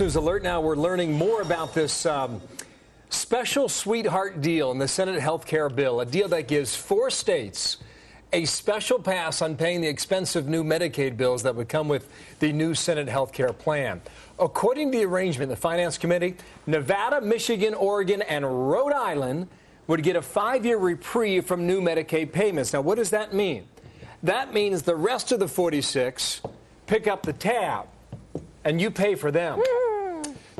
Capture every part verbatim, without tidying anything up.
News Alert now, we're learning more about this um, special sweetheart deal in the Senate health care bill, a deal that gives four states a special pass on paying the expensive new Medicaid bills that would come with the new Senate health care plan. According to the arrangement, the Finance Committee, Nevada, Michigan, Oregon, and Rhode Island would get a five-year reprieve from new Medicaid payments. Now, what does that mean? That means the rest of the forty-six pick up the tab, and you pay for them.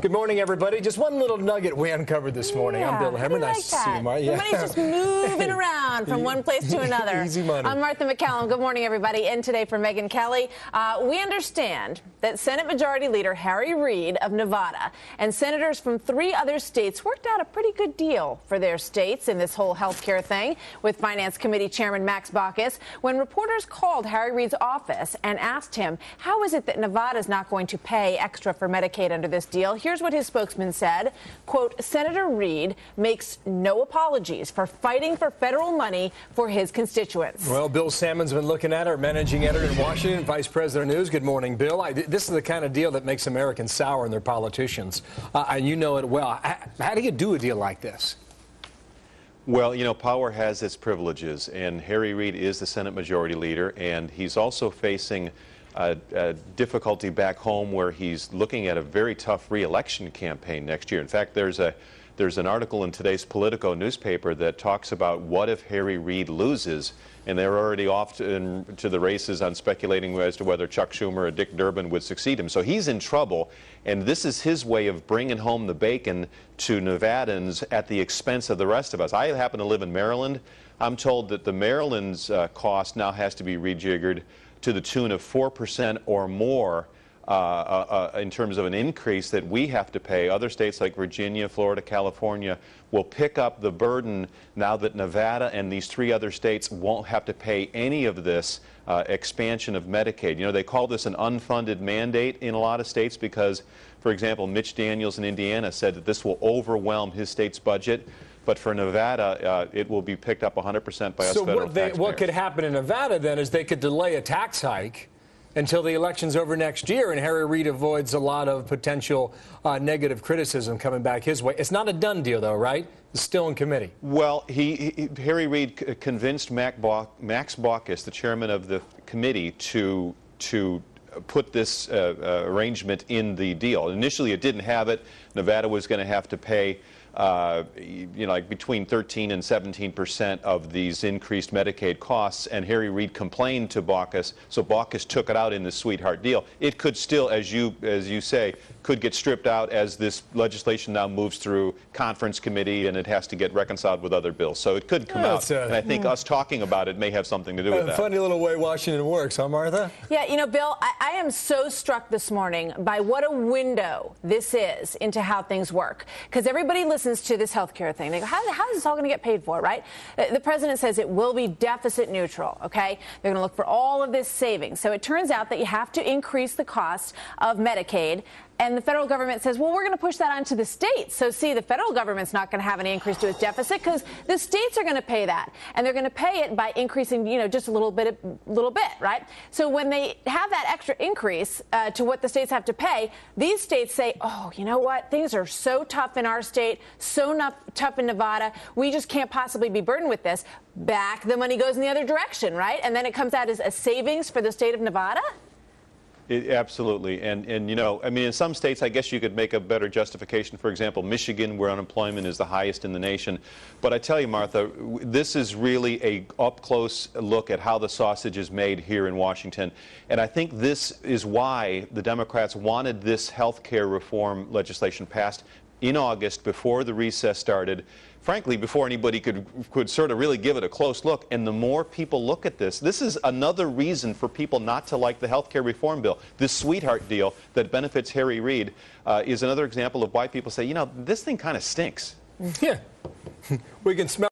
Good morning, everybody. Just one little nugget we uncovered this morning. Yeah, I'm Bill Hemmer. Nice like to see you, Martha. Everybody's yeah. just moving around from one place to another. Easy money. I'm Martha McCallum. Good morning, everybody. And today for Megyn Kelly, uh, we understand that Senate Majority Leader Harry Reid of Nevada and senators from three other states worked out a pretty good deal for their states in this whole health care thing with Finance Committee Chairman Max Baucus. When reporters called Harry Reid's office and asked him, how is it that Nevada's not going to pay extra for Medicaid under this deal? Here's what his spokesman said, quote, Senator Reid makes no apologies for fighting for federal money for his constituents. Well, Bill Salmon's been looking at our managing editor in Washington, Vice President News. Good morning, Bill. I, this is the kind of deal that makes Americans sour on their politicians, uh, and you know it well. How, how do you do a deal like this? Well, you know, power has its privileges, and Harry Reid is the Senate Majority Leader, and he's also facing Uh, uh, difficulty back home, where he's looking at a very tough re-election campaign next year. In fact, there's a there's an article in today's Politico newspaper that talks about what if Harry Reid loses, and they're already off to, in, to the races on speculating as to whether Chuck Schumer or Dick Durbin would succeed him. So he's in trouble, and this is his way of bringing home the bacon to Nevadans at the expense of the rest of us. I happen to live in Maryland. I'm told that the Maryland's uh, cost now has to be rejiggered to the tune of four percent or more uh, uh, uh, in terms of an increase that we have to pay. Other states like Virginia, Florida, California will pick up the burden now that Nevada and these three other states won't have to pay any of this uh, expansion of Medicaid. You know, they call this an unfunded mandate in a lot of states because, for example, Mitch Daniels in Indiana said that this will overwhelm his state's budget. But for Nevada, uh, it will be picked up one hundred percent by us federal taxpayers. So what, they, what could happen in Nevada, then, is they could delay a tax hike until the election's over next year, and Harry Reid avoids a lot of potential uh, negative criticism coming back his way. It's not a done deal, though, right? It's still in committee. Well, he, he, Harry Reid convinced Mac Bauc, Max Baucus, the chairman of the committee, to to. put this uh, uh, arrangement in the deal. Initially, it didn't have it. Nevada was going to have to pay, uh, you know, like between thirteen and seventeen percent of these increased Medicaid costs, and Harry Reid complained to Baucus, so Baucus took it out in this sweetheart deal. It could still, as you, as you say, could get stripped out as this legislation now moves through conference committee, and it has to get reconciled with other bills. So it could come oh, out, a, and I think mm. us talking about it may have something to do with uh, that. Funny little way Washington works, huh, Martha? Yeah, you know, Bill, I I am so struck this morning by what a window this is into how things work. Because everybody listens to this health care thing. They go, how, how is this all going to get paid for, right? The president says it will be deficit neutral, okay? They're going to look for all of this savings. So it turns out that you have to increase the cost of Medicaid. And the federal government says, well, we're going to push that onto the states. So, see, the federal government's not going to have any increase to its deficit because the states are going to pay that. And they're going to pay it by increasing, you know, just a little bit, a little bit, right? So when they have that extra increase uh, to what the states have to pay, these states say, oh, you know what? Things are so tough in our state, so not tough in Nevada. We just can't possibly be burdened with this. Back the money goes in the other direction, right? And then it comes out as a savings for the state of Nevada? It, absolutely. And, and, you know, I mean, in some states, I guess you could make a better justification. For example, Michigan, where unemployment is the highest in the nation. But I tell you, Martha, this is really a up-close look at how the sausage is made here in Washington. And I think this is why the Democrats wanted this health care reform legislation passed in August, before the recess started, frankly, before anybody could could sort of really give it a close look. And the more people look at this, this is another reason for people not to like the health care reform bill. This sweetheart deal that benefits Harry Reid uh, is another example of why people say, you know, this thing kind of stinks. Yeah, we can smell